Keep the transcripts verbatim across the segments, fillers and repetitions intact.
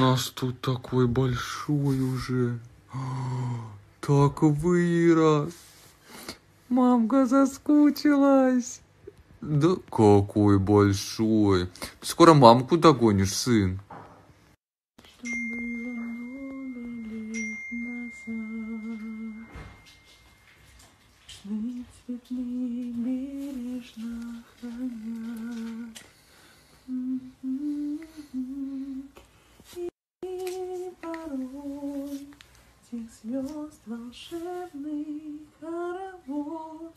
нас тут такой большой уже. Так вырос. Мамка соскучилась. Да какой большой. Ты скоро мамку догонишь, сын. Волшебный хоровод.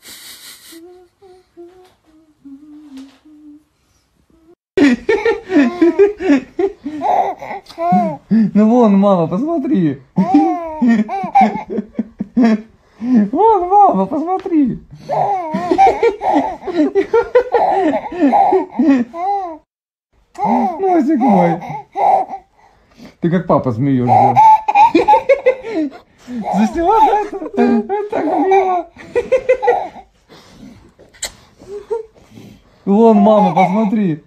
Ну вон, мама, посмотри. Вон, мама, посмотри. Носик мой. Ты как папа смеешься. Засняла, да? Это так мило. Вон, мама, посмотри.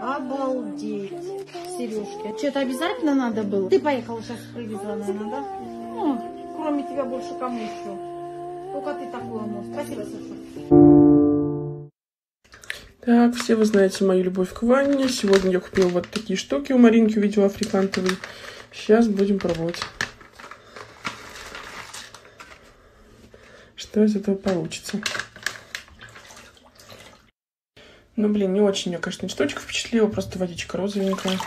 Обалдеть. Сережки, а что-то обязательно надо было? Ты поехала сейчас, привезла, наверное, да? Ну, кроме тебя больше кому еще? Только ты такой у нас. Спасибо, Саша. Так, все вы знаете мою любовь к ванне. Сегодня я купила вот такие штуки. У Маринки увидела африкантовые. Сейчас будем пробовать. Что из этого получится. Ну, блин, не очень меня, конечно, штучка впечатлила. Просто водичка розовенькая.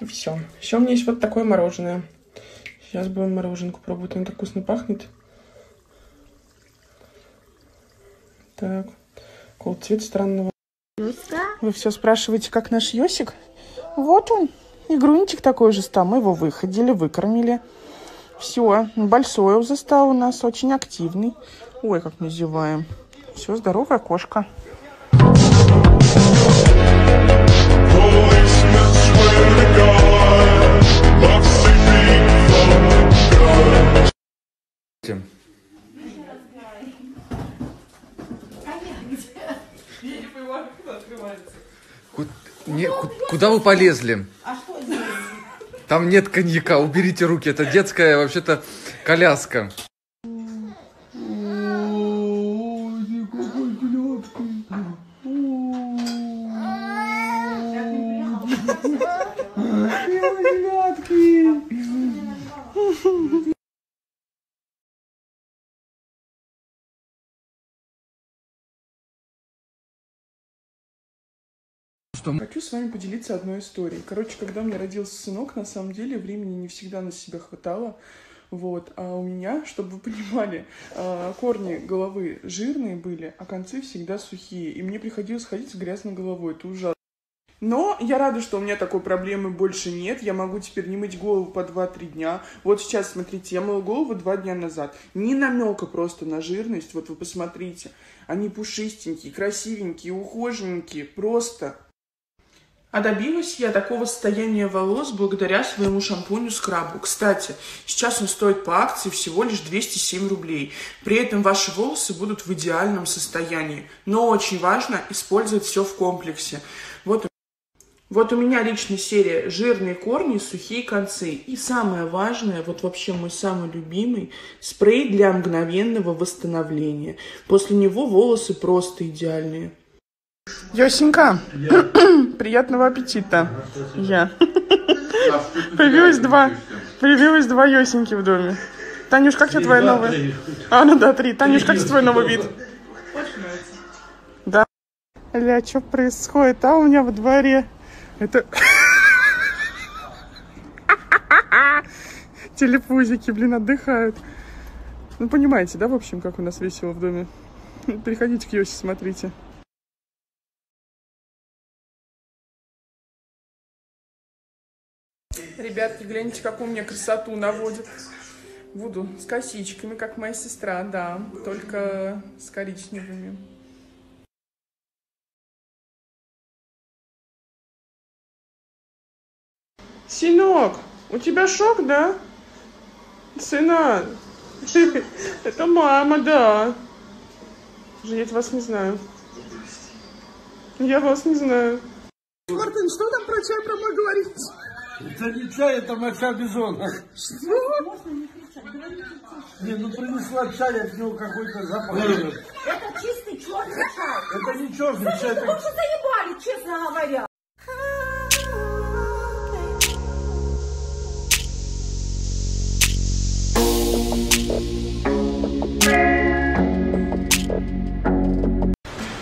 И все. Еще у меня есть вот такое мороженое. Сейчас будем мороженку пробовать. Оно так вкусно пахнет. Так. Какого цвета странного. Вы все спрашиваете, как наш Йосик? Вот он, игрунчик такой же стал. Мы его выходили, выкормили. Все, большой уже стал у нас, очень активный. Ой, как мы зеваем. Все, здоровая кошка. Не, куда вы полезли? А что здесь? Там нет коньяка, уберите руки. Это детская, вообще-то, коляска. Хочу с вами поделиться одной историей. Короче, когда мне родился сынок, на самом деле времени не всегда на себя хватало. Вот. А у меня, чтобы вы понимали, корни головы жирные были, а концы всегда сухие. И мне приходилось ходить с грязной головой. Это ужасно. Но я рада, что у меня такой проблемы больше нет. Я могу теперь не мыть голову по два-три дня. Вот сейчас, смотрите, я мыла голову два дня назад. Ни намека просто на жирность. Вот вы посмотрите. Они пушистенькие, красивенькие, ухожененькие. Просто... А добилась я такого состояния волос благодаря своему шампуню-скрабу. Кстати, сейчас он стоит по акции всего лишь двести семь рублей. При этом ваши волосы будут в идеальном состоянии. Но очень важно использовать все в комплексе. Вот, вот у меня лично серия «Жирные корни, сухие концы». И самое важное, вот вообще мой самый любимый, спрей для мгновенного восстановления. После него волосы просто идеальные. Йосенька, я. Приятного аппетита. Я. Появилось два, появилось два Йосеньки в доме. Танюш, как тебе твоя новая? Три. А, ну да, три. Танюш, как тебе твой новый вид? Очень нравится. Да. Ля, что происходит? А у меня во дворе это... Телепузики, блин, отдыхают. Ну, понимаете, да, в общем, как у нас весело в доме? Приходите к Йосе, смотрите. Ребятки, гляньте, какую мне красоту наводит. Буду с косичками, как моя сестра, да, только с коричневыми. Сынок, у тебя шок, да? Сына, это мама, да. Я вас не знаю. Я вас не знаю. Маркин, что там про чай промо говорить? Это не чай, это моча бизона. Что? Не, ну принесла чай, от него какой-то запах. Это чистый черный чай. Это не черный чай. Слушайте, вы уже заебали, честно говоря.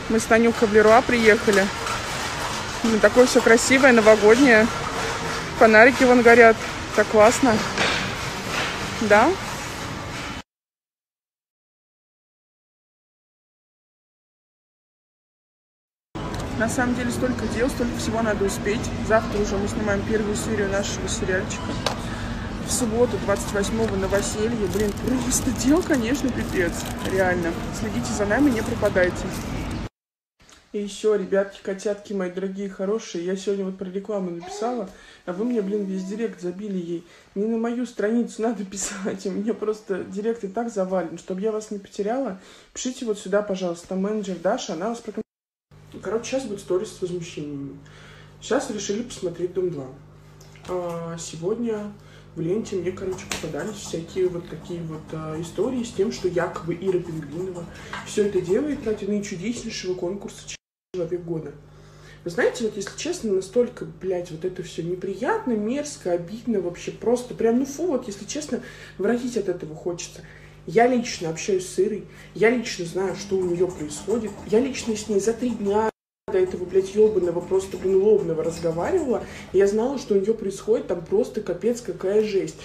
Мы с Танюхой в Леруа приехали. Ну, такое все красивое, новогоднее. Фонарики вон горят. Так классно. Да? На самом деле столько дел, столько всего надо успеть. Завтра уже мы снимаем первую серию нашего сериальчика. В субботу, двадцать восьмого, новоселье. Блин, просто дел, конечно, пипец. Реально. Следите за нами, не пропадайте. И еще, ребятки, котятки мои дорогие, хорошие, я сегодня вот про рекламу написала, а вы мне, блин, весь директ забили ей. Не на мою страницу надо писать, и мне просто директ и так завален, чтобы я вас не потеряла. Пишите вот сюда, пожалуйста, там менеджер Даша, она вас прокомментирует. Короче, сейчас будет сторис с возмущениями. Сейчас решили посмотреть Дом-два. А сегодня в ленте мне, короче, попадались всякие вот такие вот а, истории с тем, что якобы Ира Пингвинова все это делает ради наичудеснейшего конкурса «Человек года». Вы знаете, вот если честно, настолько, блядь, вот это все неприятно, мерзко, обидно вообще, просто прям, ну фу, вот если честно, вратить от этого хочется. Я лично общаюсь с Ирой, я лично знаю, что у нее происходит, я лично с ней за три дня до этого, блядь, ебаного, просто, блин, лобного разговаривала, я знала, что у нее происходит там просто капец какая жесть.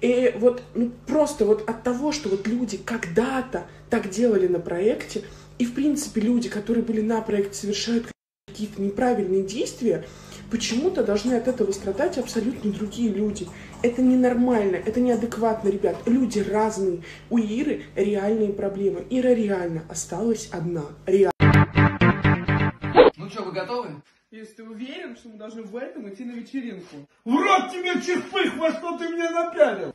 И вот, ну, просто вот от того, что вот люди когда-то так делали на проекте, и, в принципе, люди, которые были на проекте, совершают какие-то неправильные действия, почему-то должны от этого страдать абсолютно другие люди. Это ненормально, это неадекватно, ребят. Люди разные. У Иры реальные проблемы. Ира реально осталась одна. Реально. Ну что, вы готовы? Если ты уверен, что мы должны в этом идти на вечеринку. Урод тебе, чехпых, во что ты меня напялил?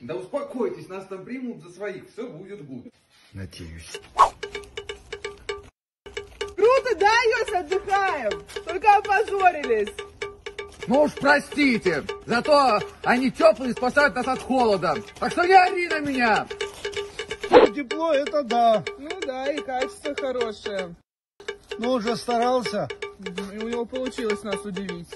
Да успокойтесь, нас там примут за своих, все будет гуд. Надеюсь. Круто, да, Йос, отдыхаем? Только опозорились. Ну уж простите, зато они теплые, спасают нас от холода. Так что не ори на меня. Тепло, это да. Ну да, и качество хорошее. Ну, уже старался. И у него получилось нас удивить.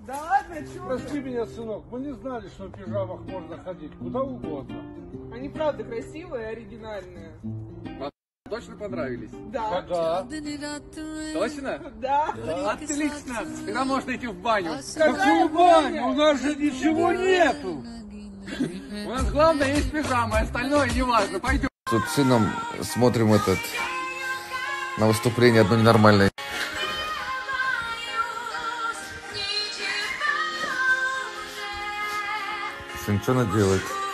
Да ладно, чё? Прости меня, сынок, мы не знали, что в пижамах можно ходить куда угодно. Они правда красивые и оригинальные. А, точно понравились? Да. Ага. Точно? Да. Да. Отлично. Тогда можно идти в баню. Какую баню? У нас же ничего нету. У нас главное есть пижама, остальное не важно. Пойдем. Тут с сыном смотрим этот на выступление одно ненормальное. Сын, что она делает?